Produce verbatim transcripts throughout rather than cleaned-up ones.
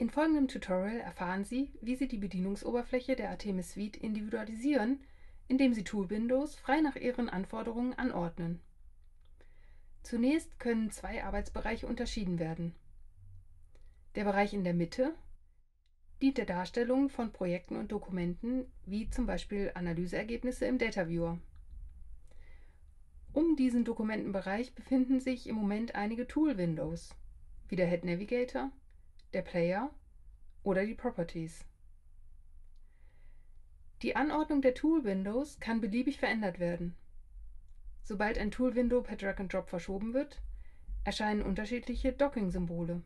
In folgendem Tutorial erfahren Sie, wie Sie die Bedienungsoberfläche der Artemis Suite individualisieren, indem Sie Toolwindows frei nach Ihren Anforderungen anordnen. Zunächst können zwei Arbeitsbereiche unterschieden werden. Der Bereich in der Mitte dient der Darstellung von Projekten und Dokumenten, wie zum Beispiel Analyseergebnisse im Data Viewer. Um diesen Dokumentenbereich befinden sich im Moment einige Toolwindows, wie der Head Navigator, der Player oder die Properties. Die Anordnung der Toolwindows kann beliebig verändert werden. Sobald ein Toolwindow per Drag and Drop verschoben wird, erscheinen unterschiedliche Docking-Symbole.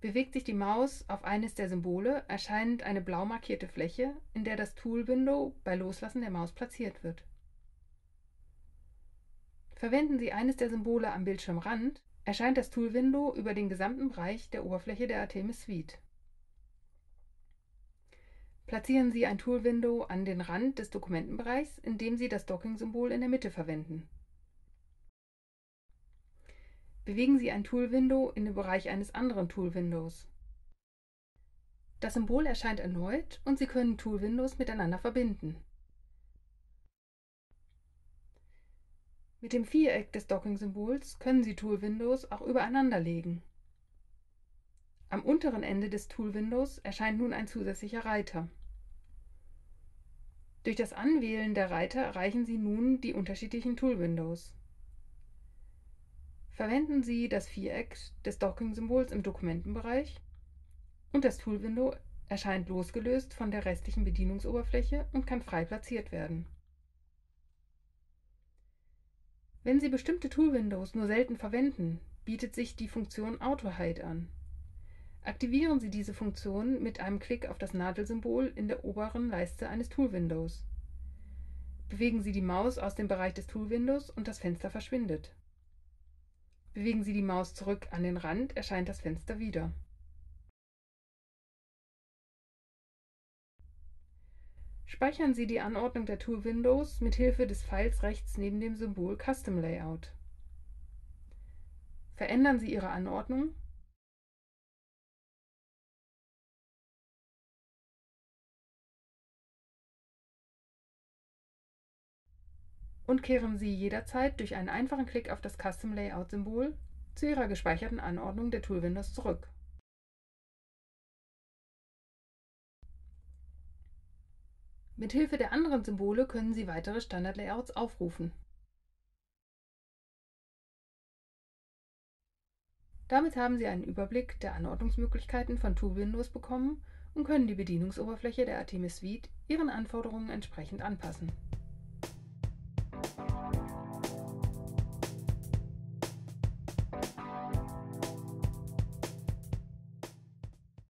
Bewegt sich die Maus auf eines der Symbole, erscheint eine blau markierte Fläche, in der das Toolwindow bei Loslassen der Maus platziert wird. Verwenden Sie eines der Symbole am Bildschirmrand, erscheint das Toolwindow über den gesamten Bereich der Oberfläche der Artemis Suite. Platzieren Sie ein Toolwindow an den Rand des Dokumentenbereichs, indem Sie das Docking-Symbol in der Mitte verwenden. Bewegen Sie ein Toolwindow in den Bereich eines anderen Toolwindows. Das Symbol erscheint erneut und Sie können Toolwindows miteinander verbinden. Mit dem Viereck des Docking-Symbols können Sie Toolwindows auch übereinander legen. Am unteren Ende des Toolwindows erscheint nun ein zusätzlicher Reiter. Durch das Anwählen der Reiter erreichen Sie nun die unterschiedlichen Toolwindows. Verwenden Sie das Viereck des Docking-Symbols im Dokumentenbereich und das Toolwindow erscheint losgelöst von der restlichen Bedienungsoberfläche und kann frei platziert werden. Wenn Sie bestimmte Toolwindows nur selten verwenden, bietet sich die Funktion Auto-Hide an. Aktivieren Sie diese Funktion mit einem Klick auf das Nadelsymbol in der oberen Leiste eines Toolwindows. Bewegen Sie die Maus aus dem Bereich des Toolwindows und das Fenster verschwindet. Bewegen Sie die Maus zurück an den Rand, erscheint das Fenster wieder. Speichern Sie die Anordnung der Toolwindows mit Hilfe des Pfeils rechts neben dem Symbol Custom-Layout. Verändern Sie Ihre Anordnung und kehren Sie jederzeit durch einen einfachen Klick auf das Custom-Layout-Symbol zu Ihrer gespeicherten Anordnung der Toolwindows zurück. Mithilfe der anderen Symbole können Sie weitere Standard-Layouts aufrufen. Damit haben Sie einen Überblick der Anordnungsmöglichkeiten von Toolwindows bekommen und können die Bedienungsoberfläche der Artemis Suite Ihren Anforderungen entsprechend anpassen.